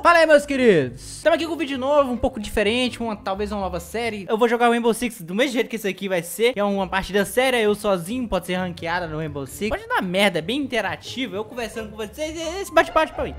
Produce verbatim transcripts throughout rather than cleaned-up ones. Uhul! Fala aí, meus queridos! Estamos aqui com um vídeo novo, um pouco diferente, uma, talvez uma nova série. Eu vou jogar o Rainbow Six do mesmo jeito que esse aqui vai ser. É uma partida séria, eu sozinho, pode ser ranqueada no Rainbow Six. Pode dar merda, é bem interativo, eu conversando com vocês, esse bate-bate pra mim.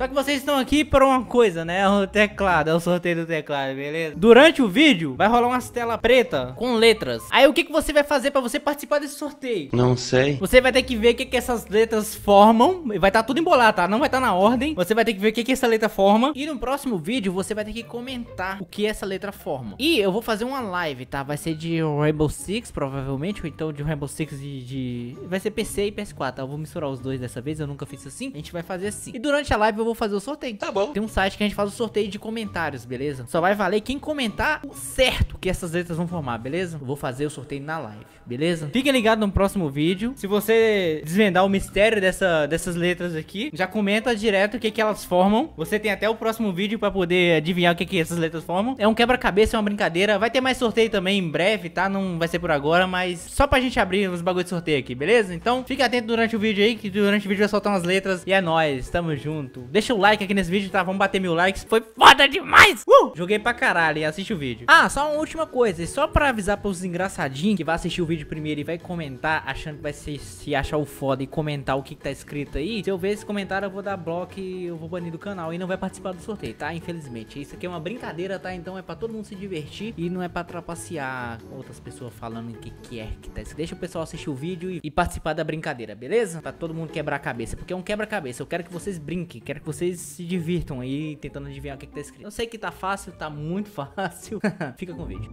Só que vocês estão aqui para uma coisa, né? O teclado, é o sorteio do teclado, beleza? Durante o vídeo, vai rolar umas telas pretas com letras. Aí o que, que você vai fazer para você participar desse sorteio? Não sei. Você vai ter que ver o que, que essas letras formam. Vai estar tá tudo embolado, tá? Não vai estar tá na ordem. Você vai ter que ver o que, que essa letra forma. E no próximo vídeo, você vai ter que comentar o que essa letra forma. E eu vou fazer uma live, tá? Vai ser de Rainbow Six, provavelmente. Ou então de Rainbow Six de... de... Vai ser P C e P S quatro, tá? Eu vou misturar os dois dessa vez. Eu nunca fiz assim. A gente vai fazer assim. E durante a live, eu vou fazer o sorteio. Tá bom. Tem um site que a gente faz o sorteio de comentários, beleza? Só vai valer quem comentar o certo que essas letras vão formar, beleza? Eu vou fazer o sorteio na live, beleza? Fiquem ligados no próximo vídeo. Se você desvendar o mistério dessa, dessas letras aqui, já comenta direto o que, que elas formam. Você tem até o próximo vídeo pra poder adivinhar o que, que essas letras formam. É um quebra-cabeça, é uma brincadeira. Vai ter mais sorteio também em breve, tá? Não vai ser por agora, mas só pra gente abrir uns bagulho de sorteio aqui, beleza? Então, fica atento durante o vídeo aí, que durante o vídeo vai soltar umas letras. E é nóis, tamo junto. Deixa o like aqui nesse vídeo, tá? Vamos bater mil likes. Foi foda demais! Uh! Joguei pra caralho e assiste o vídeo. Ah, só uma última coisa. Só pra avisar pros engraçadinhos que vai assistir o vídeo primeiro e vai comentar, achando que vai se, se achar o foda e comentar o que, que tá escrito aí. Se eu ver esse comentário, eu vou dar bloco e eu vou banir do canal. E não vai participar do sorteio, tá? Infelizmente. Isso aqui é uma brincadeira, tá? Então é pra todo mundo se divertir e não é pra trapacear outras pessoas falando o que, que é que tá escrito. Deixa o pessoal assistir o vídeo e, e participar da brincadeira, beleza? Pra todo mundo quebrar a cabeça. Porque é um quebra-cabeça. Eu quero que vocês brinquem. Quero que vocês se divirtam aí, tentando adivinhar o que, que tá escrito. Eu sei que tá fácil, tá muito fácil. Fica com o vídeo.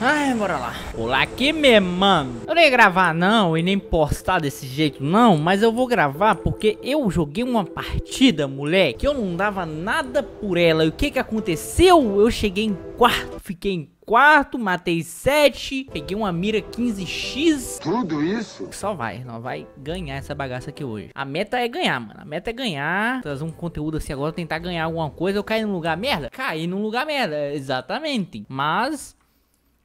Ai, bora lá. Olá aqui, meu mano. Eu nem ia gravar não e nem postar desse jeito não, mas eu vou gravar porque eu joguei uma partida, moleque, eu não dava nada por ela. E o que que aconteceu? Eu cheguei em quarto, fiquei em quarto, matei sete, peguei uma mira quinze x. Tudo isso? Só vai, nós vai ganhar essa bagaça aqui hoje. A meta é ganhar, mano. A meta é ganhar. Trazer um conteúdo assim agora, tentar ganhar alguma coisa. Eu caí num lugar merda? Caí num lugar merda, exatamente. Mas...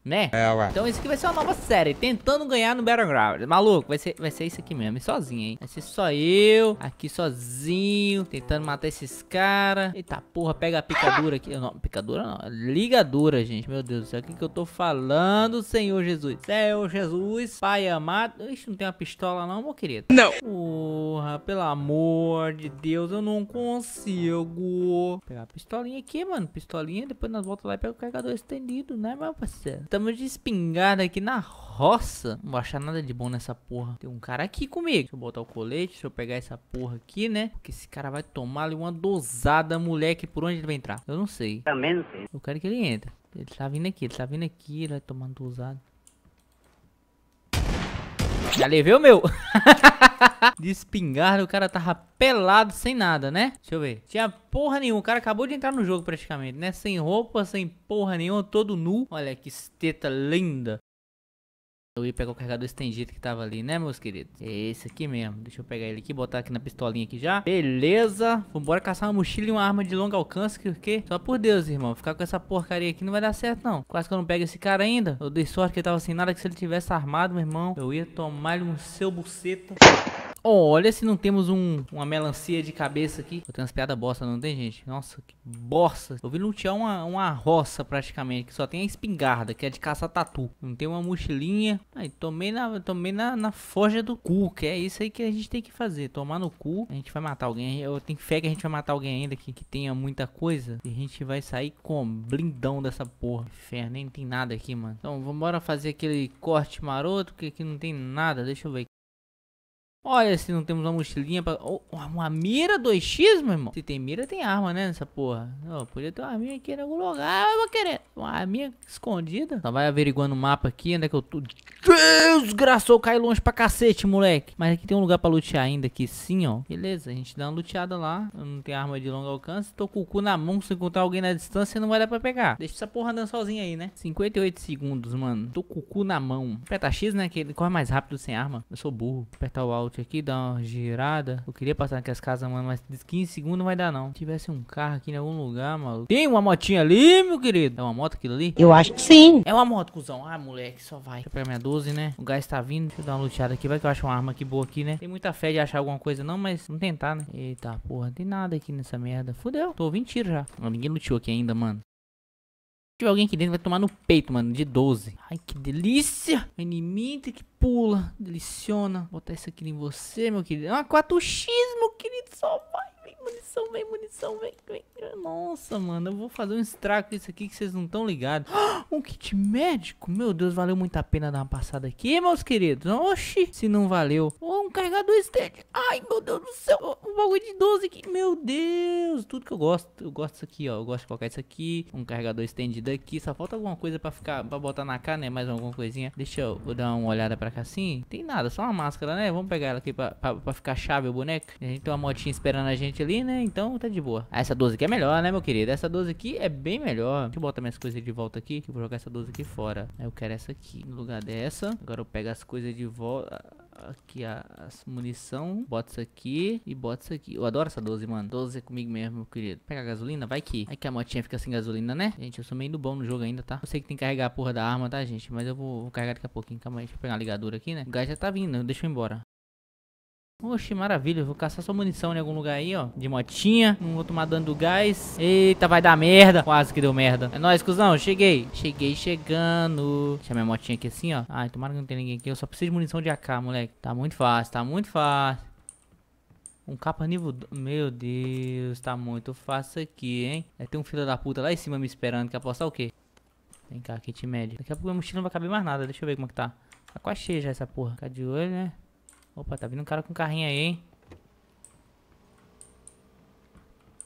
né? É, ué. Então isso aqui vai ser uma nova série, tentando ganhar no Battlegrounds. Maluco, vai ser, vai ser isso aqui mesmo, e sozinho, hein? Vai ser só eu, aqui sozinho, tentando matar esses caras. Eita porra, pega a picadura aqui. Não, picadura não, ligadura, gente. Meu Deus do céu, o que que eu tô falando, Senhor Jesus? Senhor Jesus, Pai amado. Ixi, não tem uma pistola não, meu querido? Não. Porra, pelo amor de Deus, eu não consigo. Vou pegar a pistolinha aqui, mano. Pistolinha, depois nós voltamos lá e pega o carregador estendido, né, meu parceiro? Estamos de espingarda aqui na roça. Não vou achar nada de bom nessa porra. Tem um cara aqui comigo. Deixa eu botar o colete. Deixa eu pegar essa porra aqui, né? Porque esse cara vai tomar ali uma dosada, moleque. Por onde ele vai entrar? Eu não sei. Também não sei. Eu quero que ele entre. Ele tá vindo aqui. Ele tá vindo aqui. Ele vai tomar uma dosada. Já levei o meu. De espingarda, o cara tava pelado, sem nada, né? Deixa eu ver. Tinha porra nenhuma. O cara acabou de entrar no jogo praticamente, né? Sem roupa, sem porra nenhuma, todo nu. Olha que esteta linda. Eu ia pegar o carregador estendido que tava ali, né, meus queridos? É esse aqui mesmo. Deixa eu pegar ele aqui, botar aqui na pistolinha aqui já. Beleza. Vambora caçar uma mochila e uma arma de longo alcance, que o quê? Só por Deus, irmão. Ficar com essa porcaria aqui não vai dar certo, não. Quase que eu não pego esse cara ainda. Eu dei sorte que ele tava sem nada, que se ele tivesse armado, meu irmão, eu ia tomar-lhe um seu buceta. Olha se não temos um, uma melancia de cabeça aqui. Eu tenho umas piadas bosta, não tem, gente? Nossa, que bosta. Eu vi lutear uma, uma roça praticamente, que só tem a espingarda, que é de caça tatu. Não tem uma mochilinha. Aí, tomei na, tomei na, na forja do cu, que é isso aí que a gente tem que fazer. Tomar no cu. A gente vai matar alguém. Eu tenho fé que a gente vai matar alguém ainda que, que tenha muita coisa. E a gente vai sair com blindão dessa porra. Inferno, nem tem nada aqui, mano. Então, vambora fazer aquele corte maroto, que aqui não tem nada. Deixa eu ver. Olha, se não temos uma mochilinha pra... Oh, uma mira dois x, meu irmão? Se tem mira, tem arma, né, nessa porra. Oh, podia ter uma arminha aqui em algum lugar, eu vou querer. Uma arminha escondida. Só vai averiguando o mapa aqui, onde é que eu tô... Deus, graçou, cai longe pra cacete, moleque. Mas aqui tem um lugar pra lutear ainda aqui, sim, ó. Beleza, a gente dá uma luteada lá. Eu não tenho arma de longo alcance. Tô com o cu na mão, se encontrar alguém na distância, não vai dar pra pegar. Deixa essa porra andando sozinha aí, né? cinquenta e oito segundos, mano. Tô com o cu na mão. Aperta X, né, que ele corre mais rápido sem arma. Eu sou burro. Apertar o alt. out aqui, dar uma girada. Eu queria passar aqui as casas, mano, mas quinze segundos não vai dar, não. Se tivesse um carro aqui em algum lugar, maluco. Tem uma motinha ali, meu querido. É uma moto aquilo ali? Eu acho que sim. É uma moto, cuzão. Ah, moleque, só vai. Deixa eu pegar minha doze, né? O gás tá vindo. Deixa eu dar uma luteada aqui. Vai que eu acho uma arma aqui boa aqui, né? Tem muita fé de achar alguma coisa, não, mas não tentar, né? Eita, porra, não tem nada aqui nessa merda. Fudeu. Tô ouvindo tiro já. Não, ninguém luteou aqui ainda, mano. Se tiver alguém aqui dentro, vai tomar no peito, mano, de doze. Ai, que delícia. O inimigo que pula, deliciona. Vou botar isso aqui em você, meu querido. Ah, quatro x, meu querido, só vai. Vem munição, vem munição, vem, vem. Nossa, mano, eu vou fazer um estrago com isso aqui que vocês não estão ligados. Um kit médico? Meu Deus, valeu muito a pena dar uma passada aqui, meus queridos. Oxi, se não valeu. Oh, um carregador estende. Ai, meu Deus do céu. Um bagulho de doze aqui. Meu Deus, tudo que eu gosto. Eu gosto disso aqui, ó. Eu gosto de colocar isso aqui. Um carregador estendido aqui. Só falta alguma coisa pra ficar, pra botar na cara, né? Mais alguma coisinha. Deixa eu, eu dar uma olhada pra cá assim. Tem nada, só uma máscara, né? Vamos pegar ela aqui pra, pra, pra ficar chave o boneco. A gente tem uma motinha esperando a gente ali, né? Então tá de boa. Ah, essa doze aqui é melhor, né, meu querido? Essa doze aqui é bem melhor. Deixa eu botar minhas coisas de volta aqui, que eu vou jogar essa doze aqui fora. Eu quero essa aqui no lugar dessa. Agora eu pego as coisas de volta. Aqui as munição. Bota isso aqui e bota isso aqui. Eu adoro essa doze, mano. doze é comigo mesmo, meu querido. Pega a gasolina, vai que. Aí que a motinha fica sem gasolina, né? Gente, eu sou meio do bom no jogo ainda, tá? Eu sei que tem que carregar a porra da arma, tá, gente? Mas eu vou, vou carregar daqui a pouquinho. Calma aí, deixa eu pegar uma ligadura aqui, né? O gás já tá vindo, deixa eu ir embora. Oxe, maravilha, eu vou caçar sua munição em algum lugar aí, ó. De motinha, não vou tomar dano do gás. Eita, vai dar merda. Quase que deu merda. É nóis, cuzão, cheguei. Cheguei chegando. Deixa minha motinha aqui assim, ó. Ai, tomara que não tenha ninguém aqui. Eu só preciso de munição de A K, moleque. Tá muito fácil, tá muito fácil. Um capa nível... Meu Deus, tá muito fácil aqui, hein. É, tem um filho da puta lá em cima me esperando. Quer apostar o quê? Vem cá, kit médio. Daqui a pouco a mochila não vai caber mais nada. Deixa eu ver como é que tá. Tá quase cheia já essa porra. Fica de olho, né. Opa, tá vindo um cara com um carrinho aí, hein?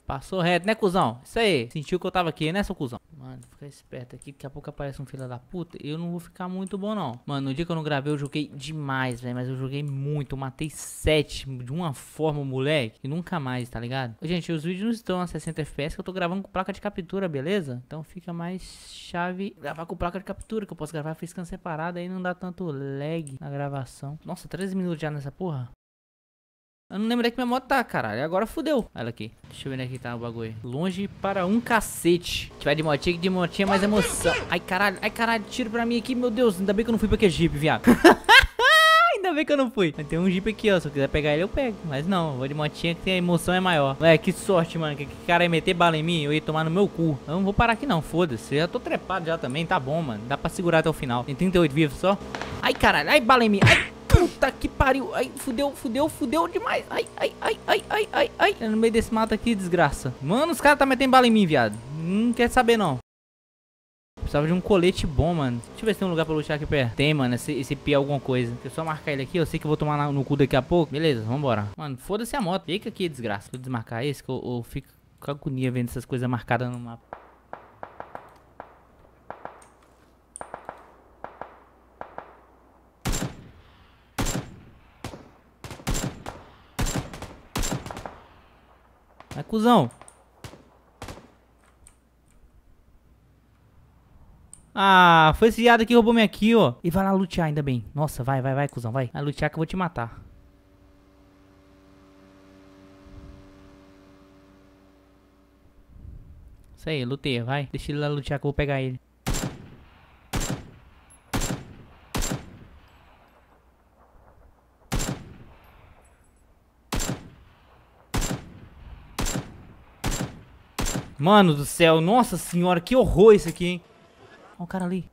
Passou reto, né, cuzão? Isso aí. Sentiu que eu tava aqui, né, seu cuzão? Mano, fica esperto aqui. Daqui a pouco aparece um filho da puta. Eu não vou ficar muito bom, não. Mano, no dia que eu não gravei, eu joguei demais, velho. Mas eu joguei muito. Eu matei sete de uma forma, moleque. E nunca mais, tá ligado? Gente, os vídeos não estão a sessenta F P S que eu tô gravando com placa de captura, beleza? Então fica mais chave gravar com placa de captura, que eu posso gravar física separada. Aí não dá tanto lag na gravação. Nossa, treze minutos já nessa porra. Eu não lembro que minha moto tá, caralho. Agora fudeu. Olha aqui. Deixa eu ver onde é que tá o bagulho. Longe para um cacete. Que vai de motinha, de motinha mais emoção. Ai, caralho. Ai, caralho. Tiro pra mim aqui. Meu Deus. Ainda bem que eu não fui pra aquele Jeep, viado. Ainda bem que eu não fui. Mas tem um Jeep aqui, ó. Se eu quiser pegar ele, eu pego. Mas não. Eu vou de motinha que a emoção é maior. Ué, que sorte, mano. Que, que cara ia meter bala em mim. Eu ia tomar no meu cu. Eu não vou parar aqui, não. Foda-se. Eu já tô trepado já também. Tá bom, mano. Dá pra segurar até o final. Tem trinta e oito vivos só. Ai, caralho. Ai, bala em mim. Ai. Puta que pariu, ai, fudeu, fudeu, fudeu demais. Ai, ai, ai, ai, ai, ai, ai. É no meio desse mato aqui, desgraça. Mano, os caras tá metendo bala em mim, viado. Não quer saber, não. Precisava de um colete bom, mano. Deixa eu ver se tem um lugar pra lutar aqui perto. Tem, mano, esse, esse pi é alguma coisa. Deixa eu só marcar ele aqui, eu sei que eu vou tomar no cu daqui a pouco. Beleza, vambora. Mano, foda-se a moto. Fica aqui, desgraça. Vou desmarcar esse que eu, eu fico com agonia vendo essas coisas marcadas no mapa. Vai, cuzão. Ah, foi esse viado que roubou minha aqui, ó. E vai lá lutear, ainda bem. Nossa, vai, vai, vai, cuzão, vai. Vai lutear que eu vou te matar. Isso aí, lutei, vai. Deixa ele lá lutear que eu vou pegar ele. Mano do céu, nossa senhora, que horror isso aqui, hein? Olha o cara ali.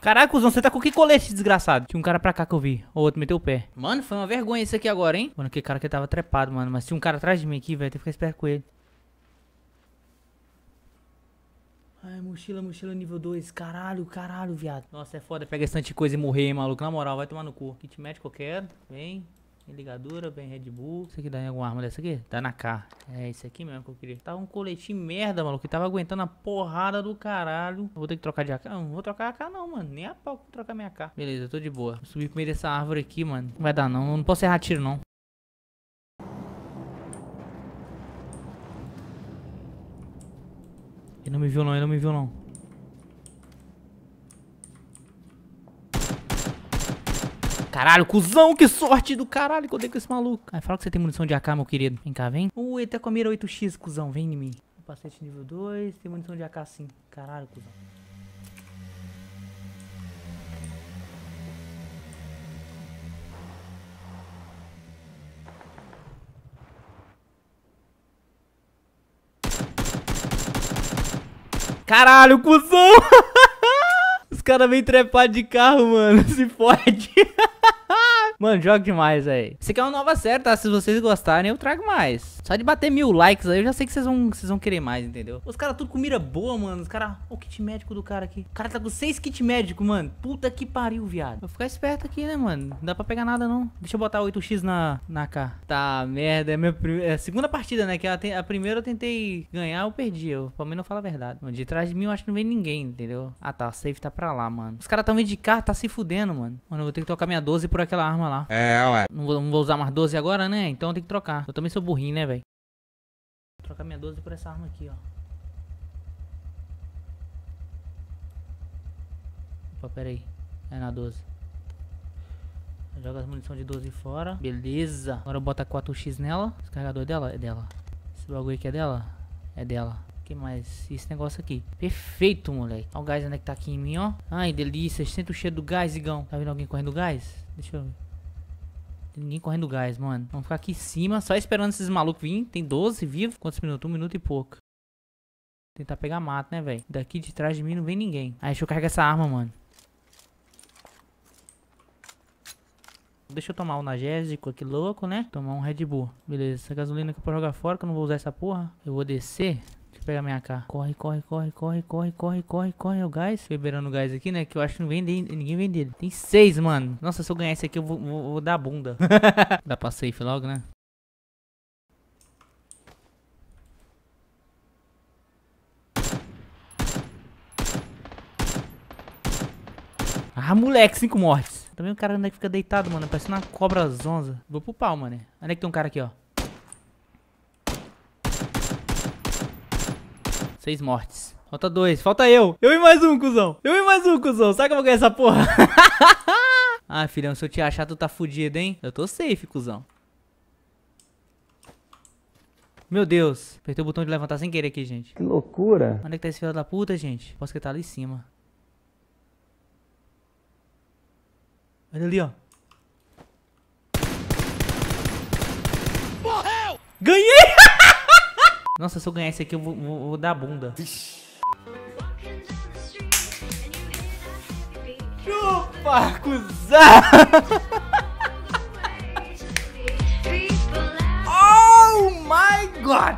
Caraca, cuzão, você tá com que colete, desgraçado? Tinha um cara pra cá que eu vi. O outro meteu o pé. Mano, foi uma vergonha isso aqui agora, hein? Mano, aquele cara que tava trepado, mano. Mas tinha um cara atrás de mim aqui, velho. Tem que ficar esperto com ele. Ai, mochila, mochila nível dois. Caralho, caralho, viado. Nossa, é foda pegar esse tanto de coisa e morrer, hein, maluco. Na moral, vai tomar no cu. Kit médico eu quero. Vem. Ligadura, bem Red Bull. Isso aqui dá em alguma arma dessa aqui? Dá na K. É isso aqui mesmo que eu queria. Tava um coletinho merda, maluco. Que tava aguentando a porrada do caralho. Vou ter que trocar de A K. Não, não vou trocar A K não, mano. Nem a pau que trocar minha A K. Beleza, eu tô de boa. Vou subir pro meio dessa árvore aqui, mano. Não vai dar não. Eu não posso errar tiro não. Ele não me viu não, ele não me viu não. caralho, cuzão, que sorte do caralho que eu dei com esse maluco. Ai, fala que você tem munição de A K, meu querido. Vem cá, vem. Ui, ele tá com a mira oito x, cuzão, vem em mim. Capacete nível dois, tem munição de A K sim. Caralho, cuzão. Caralho, cuzão! Os caras vêm trepar de carro, mano. Se fode. Mano, joga demais, velho. Esse aqui é uma nova série, tá? Se vocês gostarem, eu trago mais. Só de bater mil likes aí, eu já sei que vocês vão, vocês vão querer mais, entendeu? Os caras tudo com mira boa, mano. Os caras... Olha o kit médico do cara aqui. O cara tá com seis kits médicos, mano. Puta que pariu, viado. Vou ficar esperto aqui, né, mano? Não dá pra pegar nada, não. Deixa eu botar oito x na, na K. Tá, merda. É minha prim... é a segunda partida, né? Que a, te... a primeira eu tentei ganhar, eu perdi. Eu, pra mim, não falo a verdade. De trás de mim, eu acho que não vem ninguém, entendeu? Ah, tá. O safe tá pra lá, mano. Os caras tão vindo de carro, tá se fudendo, mano. Mano, eu vou ter que tocar minha doze por aquela arma lá. É, ué. Não vou, não vou usar mais doze agora, né? Então eu tenho que trocar. Eu também sou burrinho, né, velho? Vou trocar minha doze por essa arma aqui, ó. Opa, pera aí. É na doze. Joga as munição de doze fora. Beleza. Agora eu boto a quatro x nela. Esse carregador é dela? É dela. Esse bagulho aqui é dela? É dela. Que mais? Esse negócio aqui. Perfeito, moleque. Olha o gás ainda que tá aqui em mim, ó. Ai, delícia. Senta o cheiro do gás, Igão. Tá vendo alguém correndo gás? Deixa eu ver. Tem ninguém correndo gás, mano. Vamos ficar aqui em cima, só esperando esses malucos virem. Tem doze vivos. Quantos minutos? Um minuto e pouco. Tentar pegar mato, né, velho? Daqui de trás de mim não vem ninguém. Aí, deixa eu carregar essa arma, mano. Deixa eu tomar um analgésico aqui louco, né? Tomar um Red Bull. Beleza. Essa gasolina aqui pra jogar fora, que eu não vou usar essa porra. Eu vou descer... Pegar minha A K. Corre, corre, corre, corre, corre, corre, corre, corre. É o gás. Liberando o gás aqui, né? Que eu acho que não vem de... ninguém vem dele. Tem seis, mano. Nossa, se eu ganhar esse aqui, eu vou, vou, vou dar a bunda. Dá pra safe logo, né? Ah, moleque, cinco mortes. Também o cara ainda que fica deitado, mano. Parece uma cobra zonza. Vou pro pau, mano. Olha que tem um cara aqui, ó. Seis mortes. Falta dois. Falta eu. Eu e mais um, cuzão. Eu e mais um, cuzão. Sabe que eu vou ganhar essa porra? Ah, filhão, se eu te achar, tu tá fudido, hein? Eu tô safe, cuzão. Meu Deus. Apertei o botão de levantar sem querer aqui, gente. Que loucura. Onde é que tá esse filho da puta, gente? Posso que ele tá ali em cima. Olha ali, ó. Morreu! Ganhei! Nossa, se eu ganhar esse aqui, eu vou, vou, vou dar a bunda. Chupa, cuzão! Oh my God!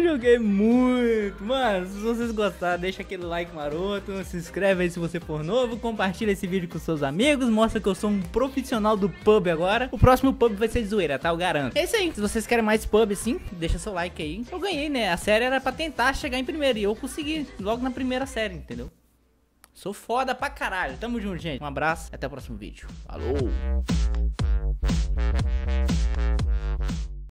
Eu joguei muito. Mano, se vocês gostaram, deixa aquele like maroto. Se inscreve aí se você for novo. Compartilha esse vídeo com seus amigos. Mostra que eu sou um profissional do P U B agora. O próximo P U B vai ser zoeira, tá? Eu garanto. É isso aí. Se vocês querem mais P U B, sim, deixa seu like aí. Eu ganhei, né? A série era pra tentar chegar em primeiro. E eu consegui logo na primeira série, entendeu? Sou foda pra caralho. Tamo junto, gente. Um abraço. Até o próximo vídeo. Falou!